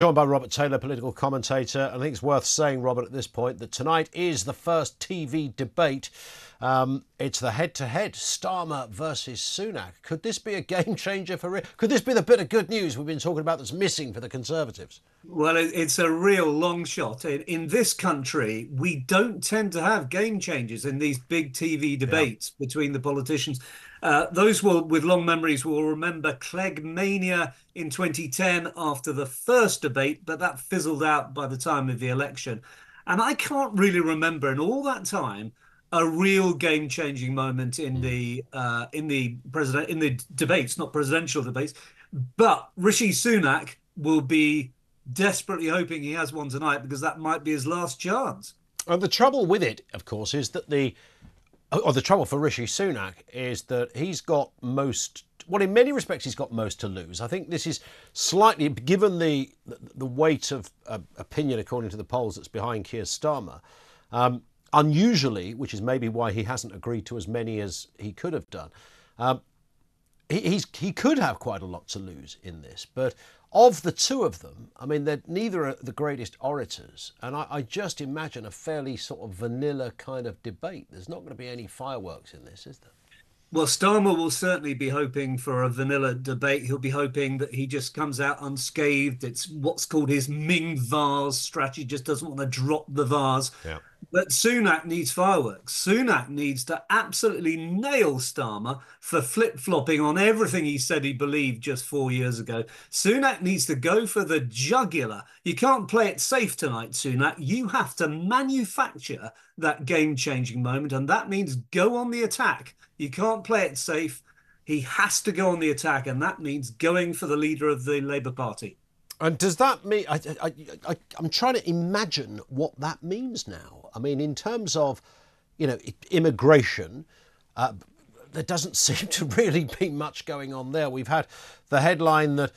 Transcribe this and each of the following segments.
Joined by Robert Taylor, political commentator. I think it's worth saying, Robert, at this point, that tonight is the first TV debate. It's the head-to-head, Starmer versus Sunak. Could this be a game-changer for... Could this be the bit of good news we've been talking about that's missing for the Conservatives? Well, it's a real long shot. In this country, we don't tend to have game-changers in these big TV debates between the politicians. Those with long memories will remember Cleggmania in 2010 after the first debate, but that fizzled out by the time of the election. And I can't really remember in all that time a real game-changing moment in the debates, not presidential debates. But Rishi Sunak will be desperately hoping he has one tonight, because that might be his last chance. And the trouble with it, of course, is that the trouble for Rishi Sunak is that he's got most... Well, in many respects, he's got most to lose. I think this is slightly... Given the weight of opinion, according to the polls, that's behind Keir Starmer, unusually, which is maybe why he hasn't agreed to as many as he could have done, he could have quite a lot to lose in this. But of the two of them, I mean, they're neither the greatest orators, and I just imagine a fairly sort of vanilla kind of debate. There's not going to be any fireworks in this, is there? Well, Starmer will certainly be hoping for a vanilla debate. He'll be hoping that he just comes out unscathed. It's what's called his Ming vase strategy, just doesn't want to drop the vase. Yeah. But Sunak needs fireworks. Sunak needs to absolutely nail Starmer for flip-flopping on everything he said he believed just 4 years ago. Sunak needs to go for the jugular. You can't play it safe tonight, Sunak. You have to manufacture that game-changing moment, and that means go on the attack. You can't play it safe. He has to go on the attack, and that means going for the leader of the Labour Party. And does that mean... I'm trying to imagine what that means now. I mean, in terms of, you know, immigration, there doesn't seem to really be much going on there. We've had the headline that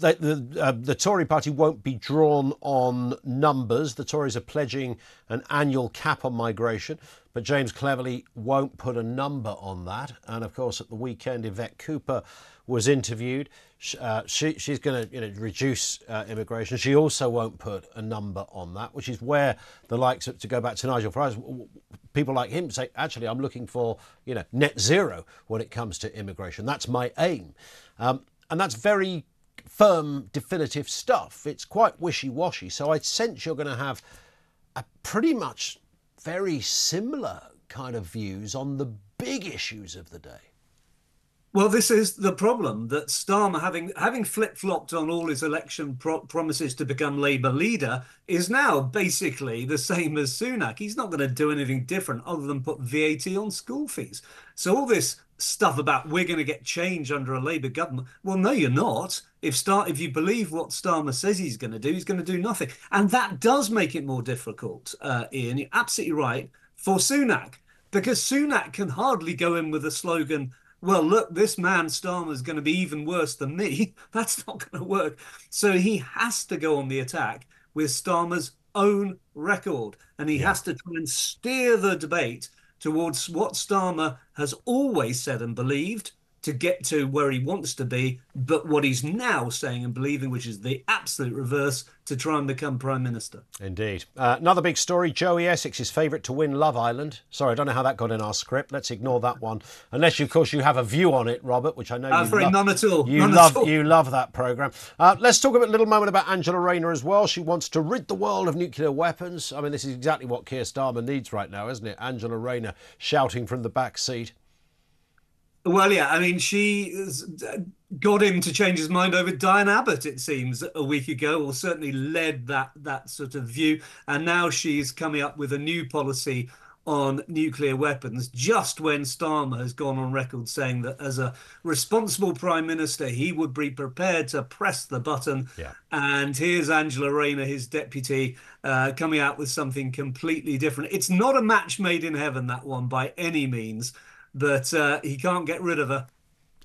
the Tory party won't be drawn on numbers. The Tories are pledging an annual cap on migration, but James Cleverly won't put a number on that. And, of course, at the weekend, Yvette Cooper was interviewed. She's going to reduce immigration. She also won't put a number on that, which is where the likes of, to go back to Nigel Farage, people like him say, actually, I'm looking for, you know, net zero when it comes to immigration. That's my aim. And that's very firm, definitive stuff. It's quite wishy-washy. So I sense you're going to have a pretty much very similar kind of views on the big issues of the day. Well, this is the problem, that Starmer, having flip-flopped on all his election promises to become Labour leader, is now basically the same as Sunak. He's not going to do anything different other than put VAT on school fees. So all this stuff about we're going to get change under a Labour government, well, no, you're not. If you believe what Starmer says he's going to do nothing. And that does make it more difficult, Ian. You're absolutely right, for Sunak, because Sunak can hardly go in with a slogan, well, look, this man Starmer's going to be even worse than me. That's not going to work. So he has to go on the attack with Starmer's own record. And he has to try and steer the debate towards what Starmer has always said and believed to get to where he wants to be, but what he's now saying and believing, which is the absolute reverse, to try and become Prime Minister. Indeed. Another big story, Joey Essex's favourite to win Love Island. Sorry, I don't know how that got in our script. Let's ignore that one. Unless, of course, you have a view on it, Robert, which I know you love. None at all. You love that programme. Let's talk a little moment about Angela Rayner as well. She wants to rid the world of nuclear weapons. I mean, this is exactly what Keir Starmer needs right now, isn't it? Angela Rayner shouting from the back seat. Well, yeah, I mean, she got him to change his mind over Diane Abbott, it seems, a week ago, or certainly led that sort of view. And now she's coming up with a new policy on nuclear weapons, just when Starmer has gone on record saying that as a responsible Prime Minister, he would be prepared to press the button. Yeah. And here's Angela Rayner, his deputy, coming out with something completely different. It's not a match made in heaven, that one, by any means. But he can't get rid of her.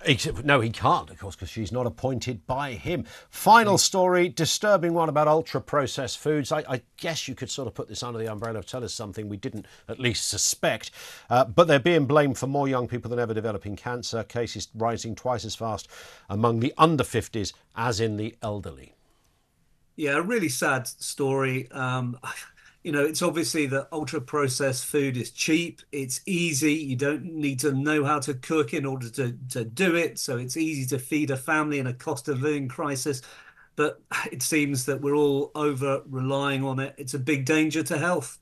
Except, no, he can't, of course, because she's not appointed by him. Final story, disturbing one about ultra-processed foods. I guess you could sort of put this under the umbrella of tell us something we didn't at least suspect. But they're being blamed for more young people than ever developing cancer. Cases rising twice as fast among the under 50s as in the elderly. Yeah, a really sad story. You know, it's obviously that ultra-processed food is cheap. It's easy. You don't need to know how to cook in order to do it. So it's easy to feed a family in a cost of living crisis. But it seems that we're all over relying on it. It's a big danger to health.